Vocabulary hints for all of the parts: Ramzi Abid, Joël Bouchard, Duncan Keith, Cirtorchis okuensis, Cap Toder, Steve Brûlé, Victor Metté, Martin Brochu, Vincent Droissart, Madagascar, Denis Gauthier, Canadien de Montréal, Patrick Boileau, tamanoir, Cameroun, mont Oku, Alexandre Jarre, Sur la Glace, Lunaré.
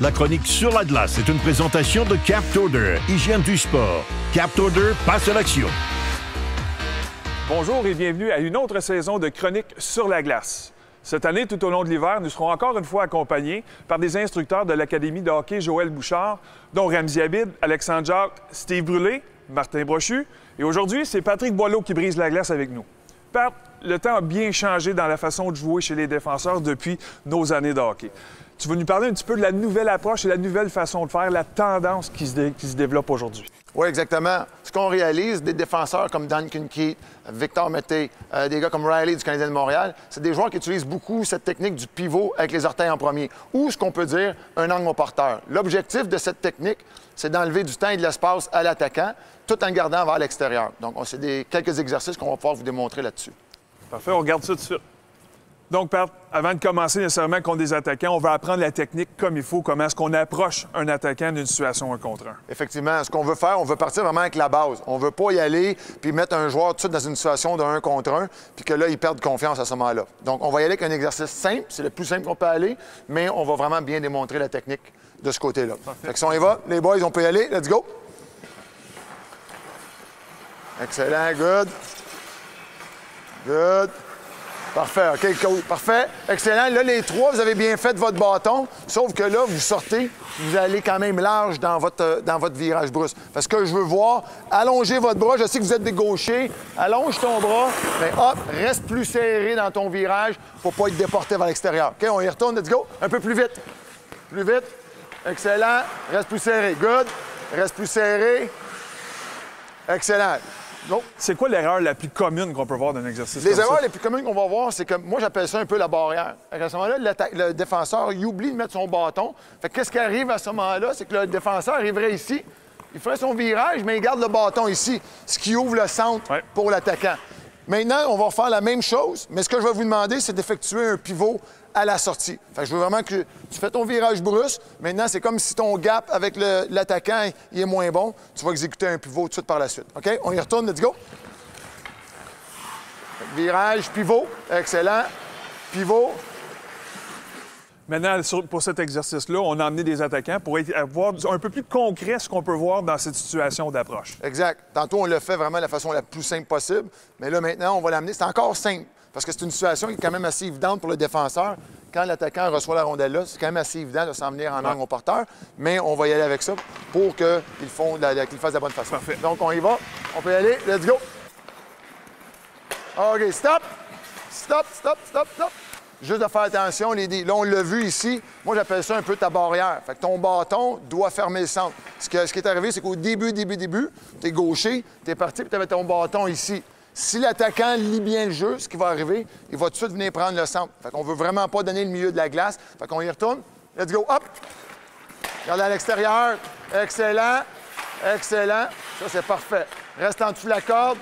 La chronique sur la glace est une présentation de Cap Toder, hygiène du sport. Cap Toder passe à l'action. Bonjour et bienvenue à une autre saison de chronique sur la glace. Cette année, tout au long de l'hiver, nous serons encore une fois accompagnés par des instructeurs de l'Académie de hockey Joël Bouchard, dont Ramzi Abid, Alexandre Jarre, Steve Brûlé, Martin Brochu. Et aujourd'hui, c'est Patrick Boileau qui brise la glace avec nous. Pat, le temps a bien changé dans la façon de jouer chez les défenseurs depuis nos années de hockey. Tu veux nous parler un petit peu de la nouvelle approche et la nouvelle façon de faire, la tendance qui se développe aujourd'hui. Oui, exactement. Ce qu'on réalise, des défenseurs comme Duncan Keith, Victor Metté, des gars comme Riley du Canadien de Montréal, c'est des joueurs qui utilisent beaucoup cette technique du pivot avec les orteils en premier, ou ce qu'on peut dire un angle au porteur. L'objectif de cette technique, c'est d'enlever du temps et de l'espace à l'attaquant, tout en le gardant vers l'extérieur. Donc, c'est quelques exercices qu'on va pouvoir vous démontrer là-dessus. Parfait, on regarde ça tout de suite. Donc, Pat, avant de commencer nécessairement contre des attaquants, on va apprendre la technique comme il faut, comment est-ce qu'on approche un attaquant d'une situation 1 contre 1. Effectivement. Ce qu'on veut faire, on veut partir vraiment avec la base. On ne veut pas y aller puis mettre un joueur tout de suite dans une situation de 1 contre 1 puis que là, il perde confiance à ce moment-là. Donc, on va y aller avec un exercice simple. C'est le plus simple qu'on peut aller, mais on va vraiment bien démontrer la technique de ce côté-là. Fait que si on y va, les boys, on peut y aller. Let's go! Excellent. Good. Good. Parfait, OK, cool. Parfait. Excellent. Là, les trois, vous avez bien fait votre bâton, sauf que là, vous sortez, vous allez quand même large dans votre virage brousse. Parce que je veux voir, allongez votre bras. Je sais que vous êtes des gauchers. Allonge ton bras, mais hop, reste plus serré dans ton virage pour pas être déporté vers l'extérieur. OK, on y retourne, let's go. Un peu plus vite. Plus vite. Excellent. Reste plus serré. Good. Reste plus serré. Excellent. C'est quoi l'erreur la plus commune qu'on peut voir d'un exercice comme ça? Les erreurs les plus communes qu'on va voir, c'est que moi, j'appelle ça un peu la barrière. À ce moment-là, le défenseur, il oublie de mettre son bâton. Fait que qu'est-ce qui arrive à ce moment-là? C'est que le défenseur arriverait ici, il ferait son virage, mais il garde le bâton ici, ce qui ouvre le centre pour l'attaquant. Maintenant, on va faire la même chose, mais ce que je vais vous demander, c'est d'effectuer un pivot à la sortie. Fait que je veux vraiment que tu fais ton virage brusque. Maintenant, c'est comme si ton gap avec l'attaquant est moins bon. Tu vas exécuter un pivot tout de suite par la suite. OK? On y retourne. Let's go. Virage, pivot. Excellent. Pivot. Maintenant, pour cet exercice-là, on a amené des attaquants pour voir un peu plus concret ce qu'on peut voir dans cette situation d'approche. Exact. Tantôt, on l'a fait vraiment de la façon la plus simple possible. Mais là, maintenant, on va l'amener. C'est encore simple. Parce que c'est une situation qui est quand même assez évidente pour le défenseur. Quand l'attaquant reçoit la rondelle-là, c'est quand même assez évident de s'en venir en angle au porteur. Mais on va y aller avec ça pour qu'il fasse de la bonne façon. Parfait. Donc, on y va. On peut y aller. Let's go. OK, stop. Stop, stop, stop, stop. Juste de faire attention, là, on l'a vu ici. Moi, j'appelle ça un peu ta barrière. Fait que ton bâton doit fermer le centre. Ce qui est arrivé, c'est qu'au début, t'es gaucher, t'es parti, puis t'avais ton bâton ici. Si l'attaquant lit bien le jeu, ce qui va arriver, il va tout de suite venir prendre le centre. Fait qu'on veut vraiment pas donner le milieu de la glace. Fait qu'on y retourne. Let's go. Hop! Regardez à l'extérieur. Excellent. Excellent. Ça, c'est parfait. Reste en dessous de la corde.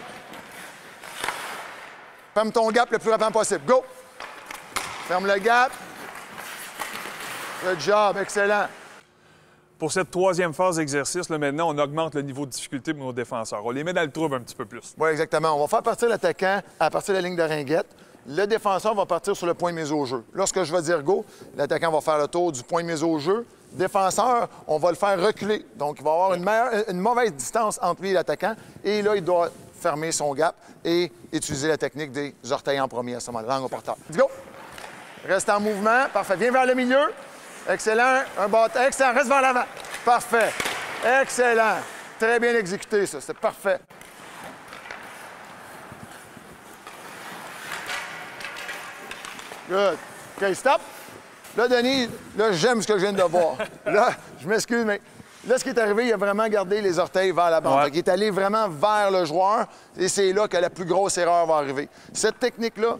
Ferme ton gap le plus rapidement possible. Go! Ferme le gap. Good job. Excellent. Pour cette troisième phase d'exercice, maintenant, on augmente le niveau de difficulté pour nos défenseurs. On les met dans le trouble un petit peu plus. Oui, exactement. On va faire partir l'attaquant à partir de la ligne de ringuette. Le défenseur va partir sur le point de mise au jeu. Lorsque je vais dire go, l'attaquant va faire le tour du point de mise au jeu. Défenseur, on va le faire reculer. Donc, il va avoir une mauvaise distance entre lui et l'attaquant. Et là, il doit fermer son gap et utiliser la technique des orteils en premier à ce moment-là, l'angle au porteur. Let's go! Reste en mouvement. Parfait. Viens vers le milieu. Excellent. Un bâton. Excellent. Reste vers l'avant. Parfait. Excellent. Très bien exécuté, ça. C'est parfait. Good. OK, stop. Là, Denis, là, j'aime ce que je viens de voir. Là, je m'excuse, mais là, ce qui est arrivé, il a vraiment gardé les orteils vers la bande. Ouais. Il est allé vraiment vers le joueur et c'est là que la plus grosse erreur va arriver. Cette technique-là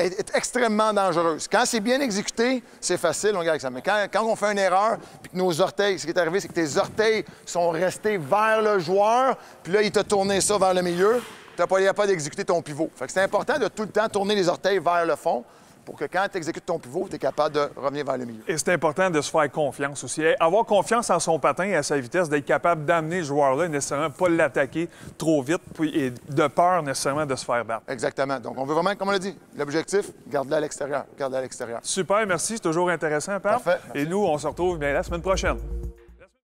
est extrêmement dangereuse. Quand c'est bien exécuté, c'est facile, on regarde ça. Mais quand on fait une erreur, puis que nos orteils, ce qui est arrivé, c'est que tes orteils sont restés vers le joueur, puis là, il t'a tourné ça vers le milieu, tu n'as pas d'exécuter ton pivot. Fait que c'est important de tout le temps tourner les orteils vers le fond pour que quand tu exécutes ton pivot, tu es capable de revenir vers le milieu. Et c'est important de se faire confiance aussi. Avoir confiance en son patin et à sa vitesse, d'être capable d'amener ce joueur-là et nécessairement pas l'attaquer trop vite et de peur nécessairement de se faire battre. Exactement. Donc, on veut vraiment, comme on l'a dit, l'objectif, garde-le à l'extérieur. Super, merci. C'est toujours intéressant, Pat. Parfait. Merci. Et nous, on se retrouve bien la semaine prochaine.